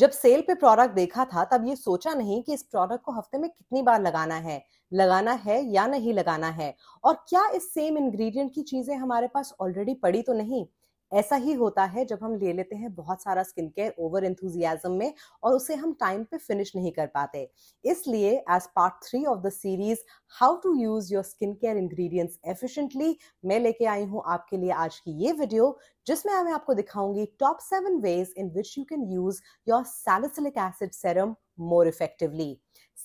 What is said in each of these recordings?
जब सेल पे प्रोडक्ट देखा था तब ये सोचा नहीं कि इस प्रोडक्ट को हफ्ते में कितनी बार लगाना है या नहीं लगाना है, और क्या इस सेम इंग्रेडिएंट की चीजें हमारे पास ऑलरेडी पड़ी तो नहीं। ऐसा ही होता है जब हम ले लेते हैं बहुत सारा स्किन केयर ओवर एंथुजियाज्म में और उसे हम टाइम पे फिनिश नहीं कर पाते। इसलिए as part 3 of the series how to use your skin care ingredients efficiently मैं लेके आई हूँ आपके लिए आज की ये वीडियो, जिसमें मैं आपको दिखाऊंगी top 7 ways in which you can use your salicylic acid serum more effectively.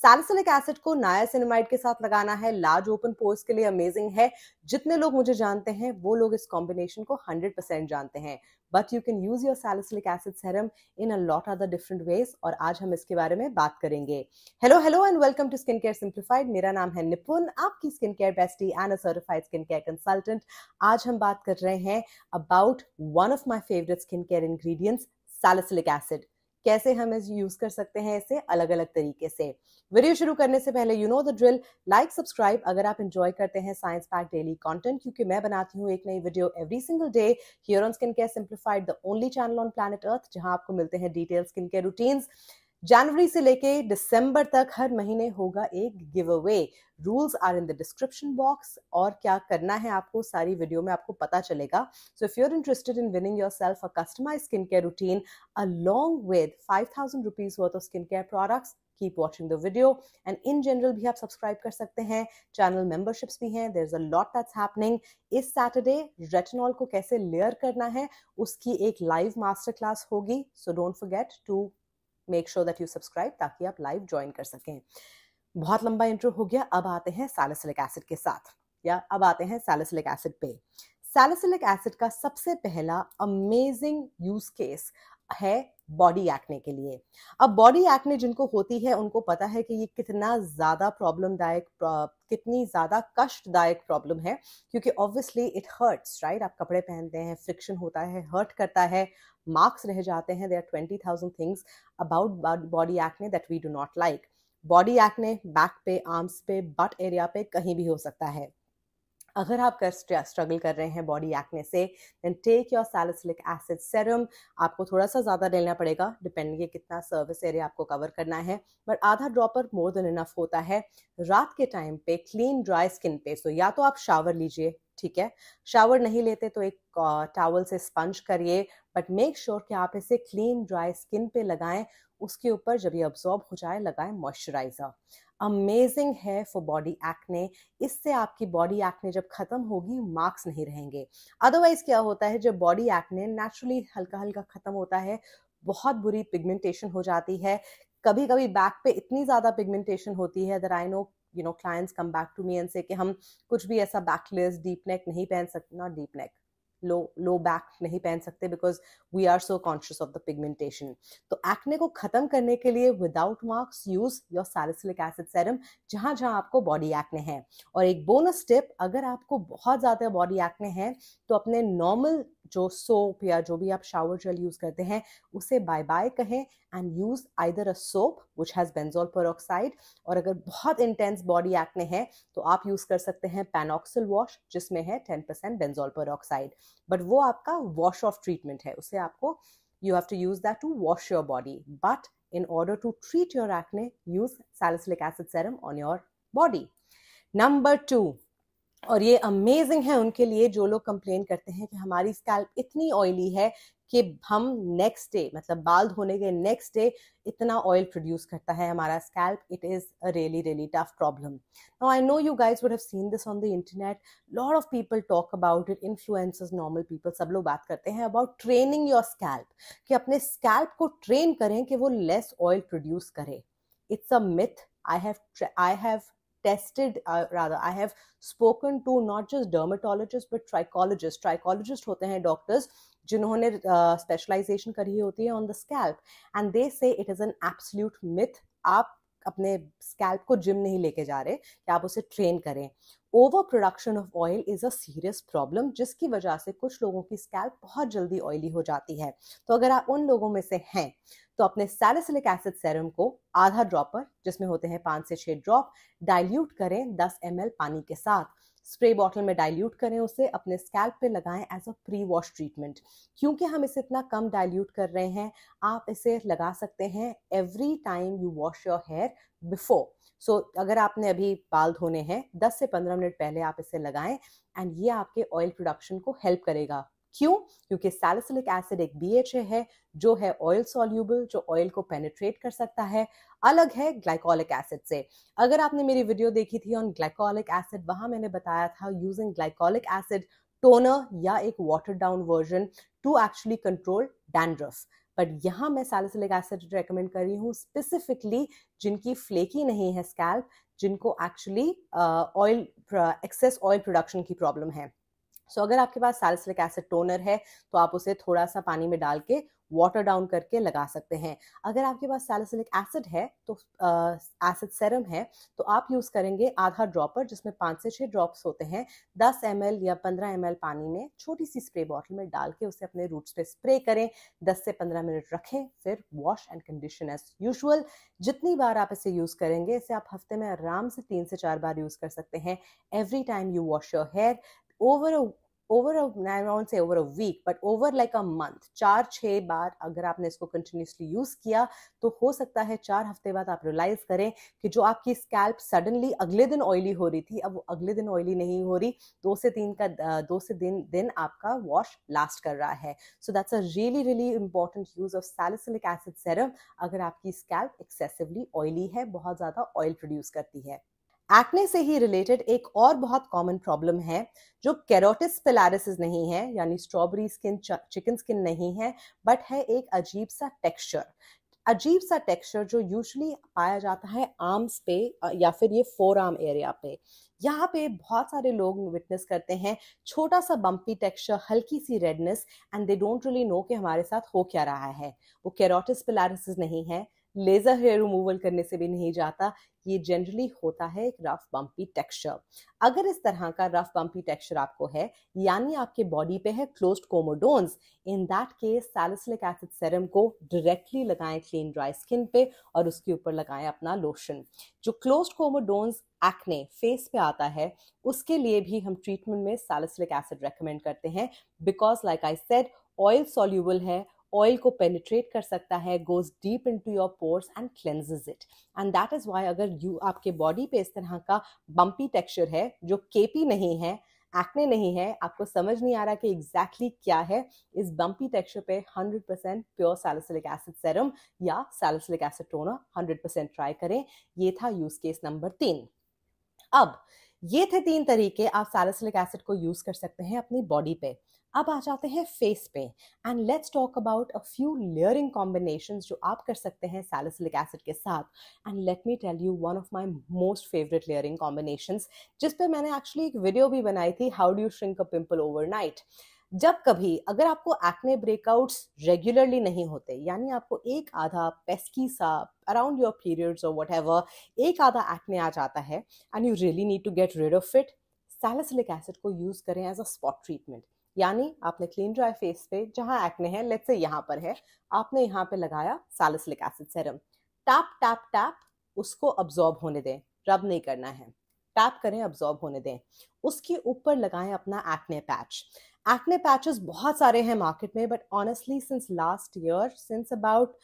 Salicylic acid को नायासिनामाइड के साथ लगाना है, लार्ज ओपन पोर्स के लिए अमेजिंग है। जितने लोग मुझे जानते हैं वो लोग इस कॉम्बिनेशन को 100% जानते हैं, but you can use your salicylic acid serum in a lot other different ways, और आज हम इसके बारे में बात करेंगे। Hello and welcome to skin care simplified. मेरा नाम है निपुण, आपकी skin care bestie and a certified skin care consultant. आज हम बात कर रहे हैं about one of my favourite skin care ingredients salicylic acid, कैसे हम इसे यूज कर सकते हैं इसे अलग अलग तरीके से। वीडियो शुरू करने से पहले you know the drill, like subscribe अगर आप एंजॉय करते हैं साइंस पैक डेली कंटेंट, क्योंकि मैं बनाती हूँ एक नई video every single day here on skin care simplified, the only channel on planet earth जहाँ आपको मिलते हैं डिटेल स्किन केयर रूटीन्स। जनवरी से लेके दिसंबर तक हर महीने होगा एक giveaway. Rules are in the description box, और क्या करना है आपको सारी वीडियो में आपको पता चलेगा। So if you are interested in winning yourself a customised skin care routine along with 5000 rupees worth of skin care products, keep watching the video. And in general भी आप सब्सक्राइब कर सकते हैं, चैनल मेंबरशिप्स भी हैं, there is a lot that's happening. इस Saturday retinol को कैसे लेयर करना है उसकी एक लाइव मास्टर क्लास होगी, so don't forget to make sure that you subscribe ताकि आप लाइव ज्वाइन कर सकें। बहुत लंबा इंट्रो हो गया, अब आते हैं सैलिसिलिक एसिड के साथ, या अब आते हैं सैलिसिलिक एसिड पे। सैलिसिलिक एसिड का सबसे पहला अमेजिंग यूज केस है बॉडी एक्ने के लिए। अब बॉडी एक्ने जिनको होती है उनको पता है कि ये कितना ज्यादा प्रॉब्लमदायक, कितनी ज्यादा कष्टदायक प्रॉब्लम है, क्योंकि ऑब्वियसली इट हर्ट्स, राइट। आप कपड़े पहनते हैं, फ्रिक्शन होता है, हर्ट करता है, मार्क्स रह जाते हैं। There are 20,000 things about body acne that we do not like. Body acne back पे, आर्म्स पे, बट एरिया पे कहीं भी हो सकता है। अगर आप स्ट्रगल कर रहे हैं बॉडी एक्ने से, then take your salicylic acid serum. आपको थोड़ा सा ज़्यादा लेना पड़ेगा, डिपेंडिंग ये कितना सर्विस एरिया आपको कवर करना है, बट आधा ड्रॉपर मोर देन इनफ होता है। रात के टाइम पे क्लीन ड्राई स्किन पे, सो या तो आप शावर लीजिए, ठीक है। शावर नहीं लेते तो एक टॉवल से स्पंज करिए, बट मेक श्योर कि आप इसे क्लीन ड्राई स्किन पे लगाएं। उसके ऊपर जब ये अब्सॉर्ब हो जाए लगाएं मॉइस्चराइजर। अमेजिंग है फॉर बॉडी एक्ने। इससे आपकी बॉडी एक्ने जब खत्म होगी मार्क्स नहीं रहेंगे। अदरवाइज क्या होता है, जब बॉडी एक्ने नेचुरली हल्का हल्का खत्म होता है, बहुत बुरी पिगमेंटेशन हो जाती है। कभी कभी बैक पे इतनी ज्यादा पिगमेंटेशन होती है that I know clients come back to me and say कि हम कुछ भी ऐसा बैकलेस डीप नेक नहीं पहन सकते, not deep neck, low back नहीं पहन सकते, because we are so conscious of the pigmentation. तो एक्ने को खत्म करने के लिए without marks use your salicylic acid serum जहां जहां आपको बॉडी एक्ने है। और एक बोनस टिप, अगर आपको बहुत ज्यादा बॉडी एक्ने है तो अपने नॉर्मल जो सोप या जो भी आप शावर जेल यूज करते हैं उसे बाय बाय कहें and use either a soap which has benzoyl peroxide, और अगर बहुत इंटेंस बॉडी एक्ने है तो आप यूज कर सकते हैं पैनॉक्सिल वॉश जिसमें है 10% बेंजोल पेरोक्साइड, बट वो आपका वॉश ऑफ ट्रीटमेंट है, उसे आपको you have to use that to wash your body. But in order to treat your acne use salicylic acid serum on your body. Number 2, और ये amazing है उनके लिए जो लोग कंप्लेन करते हैं कि हमारी स्कैल्प इतनी ऑयली है कि हम नेक्स्ट डे, मतलब बाल धोने के नेक्स्ट डे इतना ऑयल प्रोड्यूस करता है हमारा scalp. It is a really really tough problem. Now I know you guys would have seen this on the internet, lot of people talk about it, influencers, normal people, सब लोग बात करते हैं about training your scalp, कि अपने scalp को train करें कि वो लेस ऑयल प्रोड्यूस करे। It's a myth. I have tested, rather I have spoken to not just dermatologists but trichologists. Trichologists होते हैं doctors जिन्होंने specialization करी होती है on the scalp, and they say it is an absolute myth. आप अपने scalp को gym नहीं लेके जा रहे कि आप उसे train करें। Over production of oil is a serious problem, जिसकी वजह से कुछ लोगों की स्कैल्प बहुत जल्दी ऑयली हो जाती है। तो अगर आप उन लोगों में से हैं तो अपने सैलिसिलिक एसिड सेरम को आधा ड्रॉपर, जिसमें होते हैं 5 से 6 ड्रॉप, डाइल्यूट करें 10 ml पानी के साथ। स्प्रे बॉटल में डाइल्यूट करें, उसे अपने स्कैल्प पे लगाएं as a pre wash treatment. क्योंकि हम इसे इतना कम डाइल्यूट कर रहे हैं, आप इसे लगा सकते हैं every time you wash your hair before. So अगर आपने अभी बाल धोने हैं 10 से 15 मिनट पहले आप इसे लगाएं एंड ये आपके ऑयल प्रोडक्शन को हेल्प करेगा। क्यों? क्योंकि सैलिसिलिक एसिड एक BHA है जो है ऑयल सॉल्यूबल, जो ऑयल को पेनिट्रेट कर सकता है, अलग है ग्लाइकोलिक एसिड से। अगर आपने मेरी वीडियो देखी थी ऑन ग्लाइकोलिक एसिड, वहां मैंने बताया था यूजिंग ग्लाइकोलिक एसिड टोनर या एक water down version to actually control dandruff. But यहाँ मैं सैलिसिलिक एसिड रेकमेंड कर रही हूँ स्पेसिफिकली जिनकी फ्लेकी नहीं है स्कैल्प, जिनको actually oil excess oil production की प्रॉब्लम है। सो अगर आपके पास सैलिसिलिक एसिड टोनर है तो आप उसे थोड़ा सा पानी में डाल के वाटर डाउन करके लगा सकते हैं। अगर आपके पास सैलिसिलिक एसिड है तो एसिड सेरम है तो आप यूज़ करेंगे आधा ड्रॉपर, जिसमें 5 से 6 ड्रॉप्स होते हैं, 10 ml या 15 ml पानी में छोटी सी स्प्रे बॉटल में डाल के उसे अपने रूट्स पे स्प्रे करें, 10 से 15 मिनट रखें, फिर wash and condition as usual. जितनी बार आप इसे यूज़ करेंगे, इसे आप हफ्ते में आराम से 3 से 4 बार यूज़ कर सकते हैं every time you wash your hair. over a week but over like a month 4-6 बार अगर आपने इसको कंटिन्यूसली यूज किया तो हो सकता है 4 हफ्ते बाद आप रियलाइज करें कि जो आपकी स्कैल्प सडनली अगले दिन ऑयली हो रही थी, अब वो अगले दिन ऑयली नहीं हो रही। 2 से 3 दिन आपका वॉश लास्ट कर रहा है। So that's a really really important use of salicylic acid serum अगर आपकी स्कैल्प एक्सेसिवली ऑयली है, बहुत ज्यादा ऑयल प्रोड्यूस करती है। एक्ने से ही रिलेटेड एक और बहुत कॉमन प्रॉब्लम है जो केराटिस पिलारिस नहीं है, यानी स्ट्रॉबेरी स्किन, चिकन स्किन नहीं है, बट है एक अजीब सा टेक्सचर जो यूजुअली पाया जाता है आर्म्स पे या फिर ये फोर आर्म एरिया पे। यहाँ पे बहुत सारे लोग विटनेस करते हैं छोटा सा बम्पी टेक्सचर, हल्की सी redness, and they don't really know कि हमारे साथ हो क्या रहा है। वो केराटिस पिलारिस नहीं है, लेजर हेयर रिमूवल करने से भी नहीं जाता, ये जनरली होता है एक रफ बम्पी टेक्सचर। अगर इस तरह का रफ बम्पी टेक्सचर आपको है, यानी आपके बॉडी पे है closed comedones, in that case salicylic acid serum को डायरेक्टली लगाएं क्लीन ड्राई स्किन पे और उसके ऊपर लगाएं अपना लोशन। जो क्लोज्ड कोमोडोन्स एक्ने फेस पे आता है, उसके लिए भी हम ट्रीटमेंट में सैलिसिलिक एसिड रेकमेंड करते हैं, because like I said oil soluble है, ऑयल को पेनिट्रेट कर सकता है, goes deep into your pores and cleanses it. And that is why अगर आपके बॉडी पे इस तरह का बम्पी टेक्सचर है जो केपी नहीं है, एक्ने नहीं है, आपको समझ नहीं आ रहा कि एग्जैक्टली क्या है, इस बम्पी टेक्सचर पे 100% प्योर सैलिसिलिक एसिड सेरम या सैलिसिलिक एसिड टोनर 100% ट्राई करें। ये था यूज केस नंबर 3। अब ये थे 3 तरीके आप सैलिसिलिक एसिड को यूज कर सकते हैं अपनी बॉडी पे। अब आ जाते हैं फेस पे and let's talk about a few layering combinations जो आप कर सकते हैं सैलिसिलिक एसिड के साथ। And let me tell you one of my most favourite layering combinations, जिस पे मैंने एक्चुअली एक वीडियो भी बनाई थी, how do you shrink a pimple overnight. जब कभी अगर आपको एक्ने ब्रेकआउट्स रेगुलरली नहीं होते, यानी आपको एक आधा पेस्की सा अराउंड योर पीरियड्स और व्हाटएवर एक आधा एक्ने आ जाता है and you really need to get rid of it, salicylic acid को यूज करें एज अ स्पॉट ट्रीटमेंट। यानी आपने क्लीन ड्राई फेस पे जहाँ एक्ने है, लेट्स से यहाँ पर है, आपने यहाँ पे लगाया salicylic acid serum, tap tap tap, उसको अब्सॉर्ब होने दें, रब नहीं करना है, टैप करें, अब्सॉर्ब होने दें। उसके ऊपर लगाएं अपना एक्ने पैच। एक्ने पैचेस बहुत सारे हैं मार्केट में, but honestly since last year, since about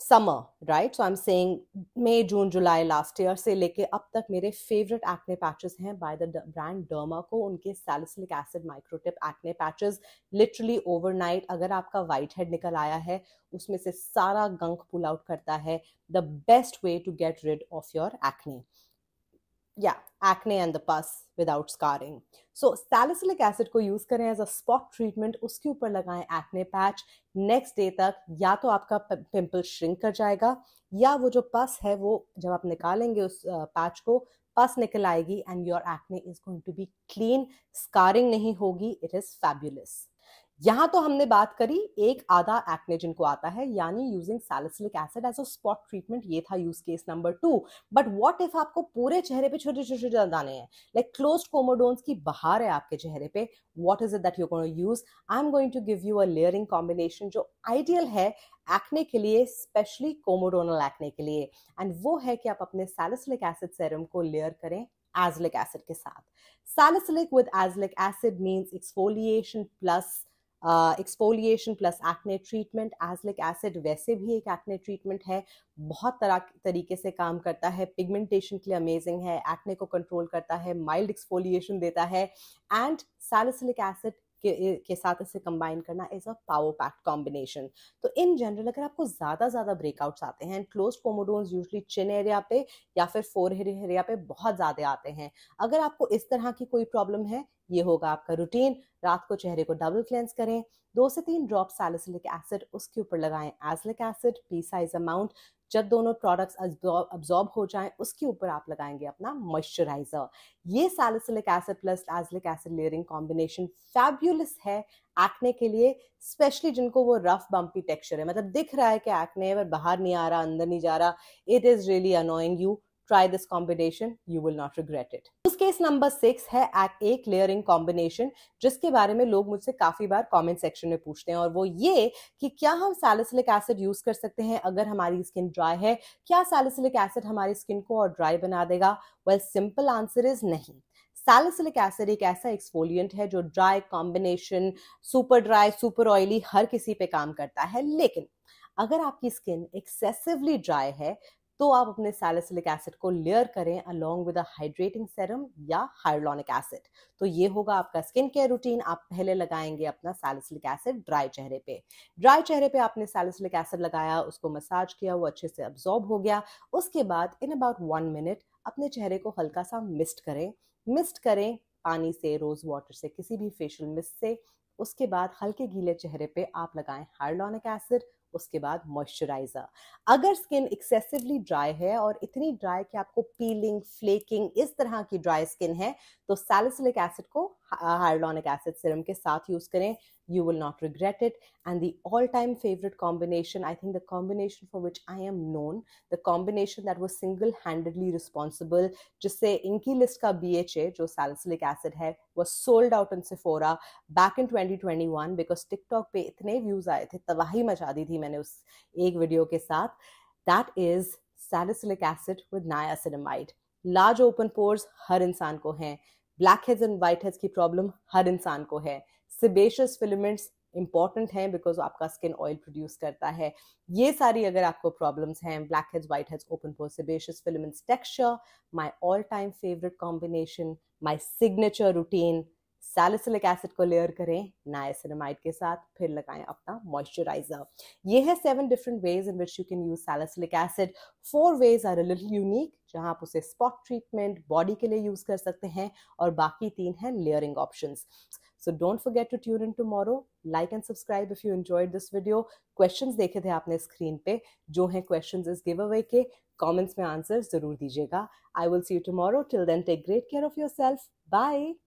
summer, right, so I am saying May June July last year से लेके अब तक मेरे फेवरेट एक्ने पैचेस हैं by the brand Derma Co, उनके salicylic acid microtip acne patches. Literally overnight अगर आपका white head निकल आया है, उसमें से सारा गंक पुल आउट करता है। The best way to get rid of your acne, या acne and the pus without scarring. So salicylic acid को यूज करें एज अ स्पॉट ट्रीटमेंट, उसके ऊपर लगाएं एक्ने पैच। नेक्स्ट डे तक या तो आपका पिंपल श्रिंक कर जाएगा, या वो जो पस है वो जब आप निकालेंगे उस पैच को, पस निकल आएगी and your acne is going to be clean, scarring नहीं होगी। It is fabulous. यहाँ तो हमने बात करी एक आधा एक्ने जिनको आता है, यानी using salicylic acid as a spot treatment. ये था use case number 2। But what if आपको पूरे चेहरे पे छोटे छोटे दाने हैं, लाइक क्लोज्ड कोमोडोन्स की बहार है आपके चेहरे पे, what is it that you are going to use? I am going to give you a layering combination जो आइडियल है एक्ने के लिए, स्पेशली कोमोडोनल एक्ने के लिए, एंड वो है कि आप अपने सैलिसिलिक एसिड सेरम को लेयर करें एजलिक एसिड के साथ. Salicylic with azelaic acid means exfoliation plus acne treatment. Azelaic acid वैसे भी एक एक्ने ट्रीटमेंट है, बहुत तरीके से काम करता है. पिगमेंटेशन के लिए अमेजिंग है, एक्ने को कंट्रोल करता है, माइल्ड एक्सफोलिएशन देता है. एंड सैलिसिलिक एसिड के साथ इसे कंबाइन करना is a power pack combination. तो इन जनरल अगर आपको ज़्यादा ब्रेकआउट्स आते हैं, close comedones usually chin area पे या फिर फोरहेड एरिया पे बहुत ज़्यादा आते हैं. अगर आपको इस तरह की कोई प्रॉब्लम है, ये होगा आपका रूटीन. रात को चेहरे को डबल क्लेंस करें, 2 से 3 ड्रॉप सैलिसिलिक एसिड, उसके ऊपर लगाएं azelaic acid pea size amount. जब दोनों प्रोडक्ट्स अब्जॉर्ब हो जाएं, उसके ऊपर आप लगाएंगे अपना मॉइस्चराइजर. ये salicylic acid plus azelaic acid layering combination fabulous है एक्ने के लिए, स्पेशली जिनको वो रफ बम्पी टेक्सचर है, मतलब दिख रहा है कि एक्ने है पर बाहर नहीं आ रहा, अंदर नहीं जा रहा. It is really annoying you. Try this combination, you will not regret it. उस केस नंबर 6 है एक लेयरिंग कॉम्बिनेशन, जिसके बारे में लोग मुझसे काफी बार कमेंट सेक्शन में पूछते हैं, और वो ये कि क्या हम सैलिसिलिक एसिड यूज कर सकते हैं अगर हमारी स्किन ड्राई है? क्या सैलिसिलिक एसिड हमारी स्किन को और ड्राई बना देगा? वेल, सिंपल आंसर इज नहीं. सैलिसिलिक एसिड एक ऐसा एक्सफोलिएंट है जो dry, combination, super dry, super oily, हर किसी पे काम करता है. लेकिन अगर आपकी स्किन एक्सेसिवली ड्राई है तो आप अपने सैलिसिलिक एसिड को लेयर करें along with a hydrating serum या हाइलुरोनिक एसिड. तो ये होगा आपका स्किन केयर रूटीन. आप पहले लगाएंगे अपना सैलिसिलिक एसिड ड्राई चेहरे पे. ड्राई चेहरे पे आपने सैलिसिलिक एसिड लगाया, उसको मसाज किया, वो अच्छे से अब्जॉर्ब हो गया. उसके बाद इन अबाउट 1 मिनट अपने चेहरे को हल्का सा मिस्ट करें पानी से, रोज वाटर से, किसी भी फेशियल मिस्ट से. उसके बाद हल्के गीले चेहरे पे आप लगाएं हाइलुरोनिक एसिड, उसके बाद मॉइस्चराइजर. अगर स्किन एक्सेसिवली ड्राई है और इतनी ड्राई कि आपको पीलिंग, फ्लेकिंग, इस तरह की ड्राई स्किन है, तो सैलिसिलिक एसिड को हाइलुरोनिक एसिड सीरम के साथ यूज करें. You will not regret it. And the all-time favorite combination, I think the combination for which I am known, the combination that was single-handedly responsible, जिससे इनकी list का BHA, जो salicylic acid है, was sold out in Sephora back in 2021 because TikTok पे इतने views आए थे, तबाही मचा दी थी मैंने उस एक वीडियो के साथ. That is salicylic acid with niacinamide. Large open pores हर इंसान को हैं. Blackheads and whiteheads की problem हर इंसान को है. Sebaceous filaments important हैं because आपका skin oil produce करता है. ये सारी अगर आपको problems हैं, blackheads, whiteheads, open pores, sebaceous filaments, texture, my all-time favorite combination, my signature routine, salicylic acid को layer करें niacinamide के साथ, फिर लगाएं अपना moisturizer. ये है 7 different ways in which you can use salicylic acid. 4 ways are a little unique, जहां आप उसे spot treatment, body के लिए use कर सकते हैं, और बाकी 3 हैं layering options. So don't forget to tune in tomorrow. Like and subscribe if you enjoyed this video. Questions देखे थे आपने स्क्रीन पे, जो हैं questions इस giveaway के, comments में answers जरूर दीजिएगा. I will see you tomorrow. Till then, take great care of yourself. Bye.